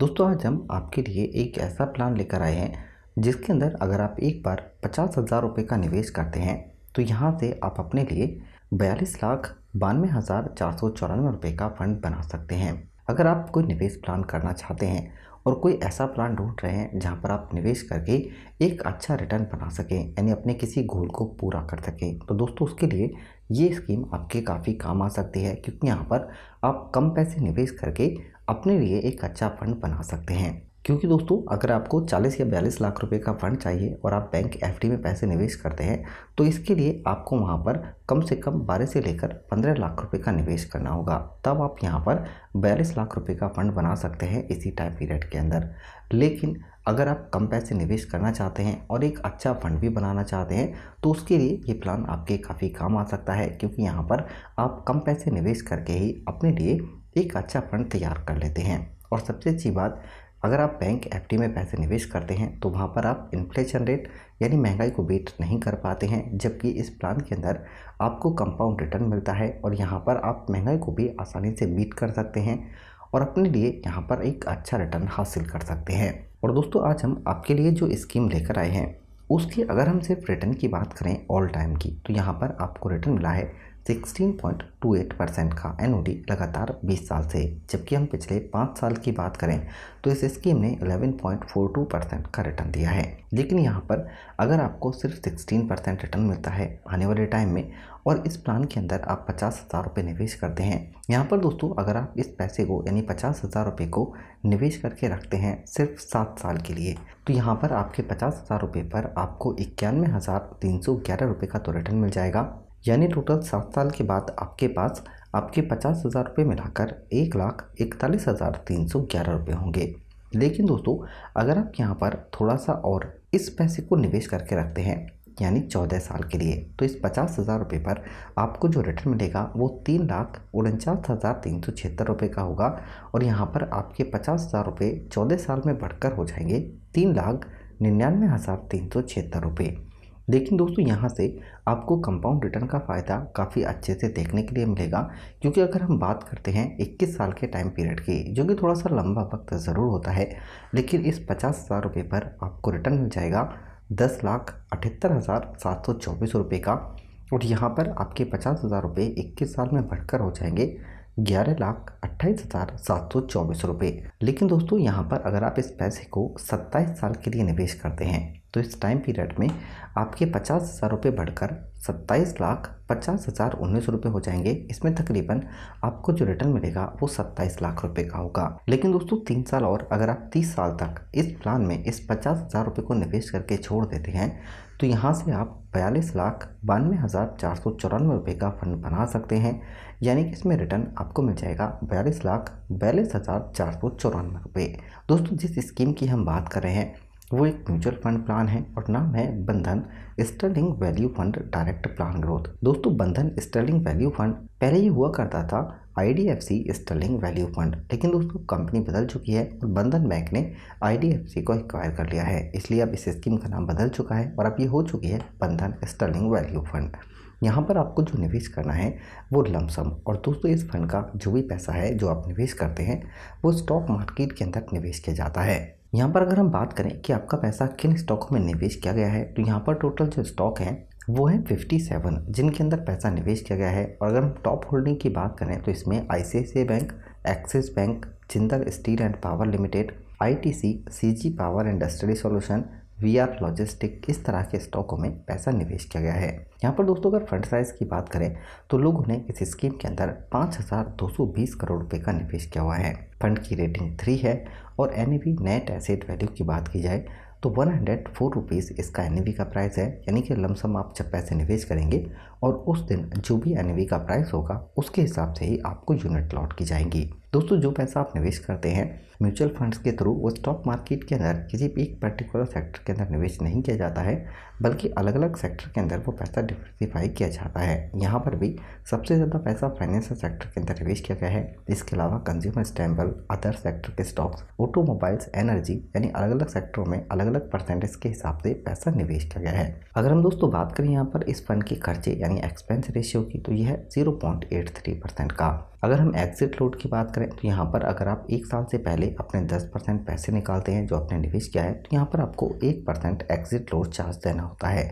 दोस्तों आज हम आपके लिए एक ऐसा प्लान लेकर आए हैं जिसके अंदर अगर आप एक बार 50,000 रुपये का निवेश करते हैं तो यहाँ से आप अपने लिए 42,92,494 रुपये का फंड बना सकते हैं। अगर आप कोई निवेश प्लान करना चाहते हैं और कोई ऐसा प्लान ढूंढ रहे हैं जहाँ पर आप निवेश करके एक अच्छा रिटर्न बना सकें, यानी अपने किसी गोल को पूरा कर सकें, तो दोस्तों उसके लिए ये स्कीम आपके काफ़ी काम आ सकती है, क्योंकि यहाँ पर आप कम पैसे निवेश करके अपने लिए एक अच्छा फंड बना सकते हैं। क्योंकि दोस्तों अगर आपको 40 या 42 लाख रुपए का फंड चाहिए और आप बैंक एफडी में पैसे निवेश करते हैं तो इसके लिए आपको वहां पर कम से कम 12 से लेकर 15 लाख रुपए का निवेश करना होगा, तब आप यहां पर 42 लाख रुपए का फंड बना सकते हैं इसी टाइम पीरियड के अंदर। लेकिन अगर आप कम पैसे निवेश करना चाहते हैं और एक अच्छा फंड भी बनाना चाहते हैं तो उसके लिए ये प्लान आपके काफ़ी काम आ सकता है, क्योंकि यहाँ पर आप कम पैसे निवेश करके ही अपने लिए एक अच्छा फंड तैयार कर लेते हैं। और सबसे अच्छी बात, अगर आप बैंक एफडी में पैसे निवेश करते हैं तो वहाँ पर आप इन्फ्लेशन रेट यानी महंगाई को बीट नहीं कर पाते हैं, जबकि इस प्लान के अंदर आपको कंपाउंड रिटर्न मिलता है और यहाँ पर आप महंगाई को भी आसानी से बीट कर सकते हैं और अपने लिए यहाँ पर एक अच्छा रिटर्न हासिल कर सकते हैं। और दोस्तों आज हम आपके लिए जो स्कीम लेकर आए हैं उसकी अगर हम सिर्फ रिटर्न की बात करें ऑल टाइम की, तो यहाँ पर आपको रिटर्न मिला है 16.28% का एनओडी लगातार 20 साल से। जबकि हम पिछले 5 साल की बात करें तो इस स्कीम ने 11.42% का रिटर्न दिया है। लेकिन यहाँ पर अगर आपको सिर्फ 16% रिटर्न मिलता है आने वाले टाइम में और इस प्लान के अंदर आप 50,000 रुपये निवेश करते हैं, यहाँ पर दोस्तों अगर आप इस पैसे को यानी 50,000 रुपये को निवेश करके रखते हैं सिर्फ 7 साल के लिए, तो यहाँ पर आपके 50,000 रुपये पर आपको 91,311 रुपये का तो रिटर्न मिल जाएगा, यानी टोटल 7 साल के बाद आपके पास आपके 50,000 रुपये मिलाकर 1,41,311 रुपये होंगे। लेकिन दोस्तों अगर आप यहाँ पर थोड़ा सा और इस पैसे को निवेश करके रखते हैं यानी 14 साल के लिए, तो इस 50,000 रुपये पर आपको जो रिटर्न मिलेगा वो 3,49,376 रुपये का होगा और यहाँ पर आपके 50,000 रुपये 14 साल में बढ़कर हो जाएंगे 3,99,376 रुपये। लेकिन दोस्तों यहाँ से आपको कंपाउंड रिटर्न का फ़ायदा काफ़ी अच्छे से देखने के लिए मिलेगा, क्योंकि अगर हम बात करते हैं 21 साल के टाइम पीरियड की, जो कि थोड़ा सा लंबा वक्त ज़रूर होता है, लेकिन इस 50,000 रुपये पर आपको रिटर्न मिल जाएगा 10,78,724 रुपये का और यहाँ पर आपके 50,000 रुपये 21 साल में बढ़कर हो जाएंगे 11,28,724 रुपये। लेकिन दोस्तों यहाँ पर अगर आप इस पैसे को 27 साल के लिए निवेश करते हैं तो इस टाइम पीरियड में आपके 50,000 रुपये बढ़कर 27,50,019 रुपये हो जाएंगे। इसमें तकरीबन आपको जो रिटर्न मिलेगा वो 27 लाख रुपये का होगा। लेकिन दोस्तों 3 साल और अगर आप 30 साल तक इस प्लान में इस 50,000 रुपये को निवेश करके छोड़ देते हैं तो यहाँ से आप 42,92,494 रुपये का फंड बना सकते हैं, यानी कि इसमें रिटर्न आपको मिल जाएगा 42,42,494 रुपये। दोस्तों जिस स्कीम की हम बात कर रहे हैं वो एक म्यूचुअल फंड प्लान है और नाम है Bandhan sterling value fund direct plan growth. दोस्तों बंधन स्टर्लिंग वैल्यू फंड पहले ही हुआ करता था आईडीएफसी स्टर्लिंग वैल्यू फंड, लेकिन दोस्तों कंपनी बदल चुकी है और बंधन बैंक ने आईडीएफसी को एक्वायर कर लिया है, इसलिए अब इस स्कीम का नाम बदल चुका है और अब ये हो चुकी है बंधन स्टर्लिंग वैल्यू फंड। यहाँ पर आपको जो निवेश करना है वो लमसम, और दोस्तों इस फंड का जो भी पैसा है जो आप निवेश करते हैं वो स्टॉक मार्केट के अंदर निवेश किया जाता है। यहाँ पर अगर हम बात करें कि आपका पैसा किन स्टॉकों में निवेश किया गया है, तो यहाँ पर टोटल जो स्टॉक हैं वो है 57 जिनके अंदर पैसा निवेश किया गया है। और अगर हम टॉप होल्डिंग की बात करें तो इसमें ICICI bank, Axis bank, Jindal steel and power limited, ITC, CG power and industry solution, VRR logistic, इस तरह के स्टॉकों में पैसा निवेश किया गया है। यहाँ पर दोस्तों अगर फंड साइज़ की बात करें तो लोगों ने इस स्कीम के अंदर 5,220 करोड़ रुपये का निवेश किया हुआ है। फंड की रेटिंग 3 है और एनएवी नेट एसेट वैल्यू की बात की जाए तो 104 रुपीज़ इसका एनएवी का प्राइस है, यानी कि लमसम आप जब पैसे निवेश करेंगे और उस दिन जो भी एनएवी का प्राइस होगा उसके हिसाब से ही आपको यूनिट लॉट की जाएंगी। दोस्तों जो पैसा आप निवेश करते हैं म्यूचुअल फंड्स के थ्रू वो स्टॉक मार्केट के अंदर किसी भी एक पर्टिकुलर सेक्टर के अंदर निवेश नहीं किया जाता है, बल्कि अलग अलग सेक्टर के अंदर वो पैसा डिवर्सिफाई किया जाता है। यहाँ पर भी सबसे ज़्यादा पैसा फाइनेंशियल सेक्टर के अंदर निवेश किया गया है। इसके अलावा कंज्यूमर स्टेम्बल, अदर सेक्टर के स्टॉक्स, ऑटोमोबाइल्स, एनर्जी, यानी अलग अलग सेक्टरों में अलग अलग परसेंटेज के हिसाब से पैसा निवेश किया गया है। अगर हम दोस्तों बात करें यहाँ पर इस फंड के खर्चे यानी एक्सपेंस रेशियो की, तो यह है 0.83% का। अगर हम एग्जिट लोड की बात करें है तो यहाँ पर अगर आप एक साल से पहले अपने 10% पैसे निकालते हैं जो आपने निवेश किया है तो यहाँ पर आपको 1% एग्जिट लोड चार्ज देना होता है।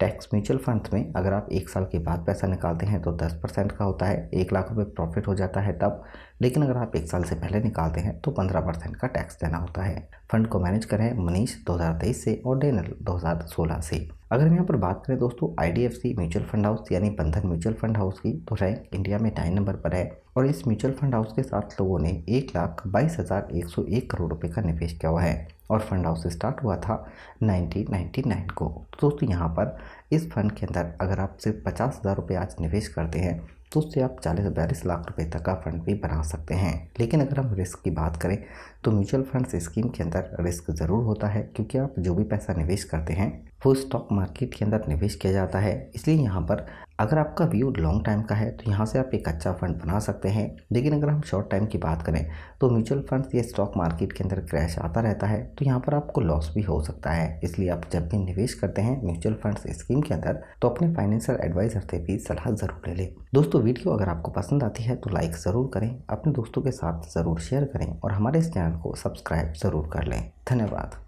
टैक्स म्यूचुअल फंड में अगर आप एक साल के बाद पैसा निकालते हैं तो 10% का होता है, 1 लाख रुपये प्रॉफिट हो जाता है तब। लेकिन अगर आप एक साल से पहले निकालते हैं तो 15% का टैक्स देना होता है। फंड को मैनेज करें मनीष 2023 से और डेनल 2016 से। अगर हम यहाँ पर बात करें दोस्तों आईडीएफसी म्यूचुअल फंड हाउस यानी बंधन म्यूचुअल फंड हाउस की तो रैंक इंडिया में 9 नंबर पर है और इस म्यूचुअल फंड हाउस के 7 लोगों ने 1,22,101 करोड़ रुपये का निवेश किया हुआ है और फंड हाउस स्टार्ट हुआ था 1999 को। दोस्तों यहाँ पर इस फंड के अंदर अगर आप सिर्फ 50,000 रुपये आज निवेश करते हैं तो उससे आप 40-42 लाख रुपए तक का फंड भी बना सकते हैं। लेकिन अगर हम रिस्क की बात करें तो म्यूचुअल फंड्स स्कीम के अंदर रिस्क ज़रूर होता है क्योंकि आप जो भी पैसा निवेश करते हैं वो स्टॉक मार्केट के अंदर निवेश किया जाता है। इसलिए यहाँ पर अगर आपका व्यू लॉन्ग टाइम का है तो यहाँ से आप एक अच्छा फंड बना सकते हैं। लेकिन अगर हम शॉर्ट टाइम की बात करें तो म्यूचुअल फंड्स या स्टॉक मार्केट के अंदर क्रैश आता रहता है तो यहाँ पर आपको लॉस भी हो सकता है। इसलिए आप जब भी निवेश करते हैं म्यूचुअल फंड्स स्कीम के अंदर तो अपने फाइनेंशियल एडवाइजर से भी सलाह ज़रूर ले लें। दोस्तों वीडियो अगर आपको पसंद आती है तो लाइक ज़रूर करें, अपने दोस्तों के साथ ज़रूर शेयर करें और हमारे इस चैनल को सब्सक्राइब ज़रूर कर लें। धन्यवाद।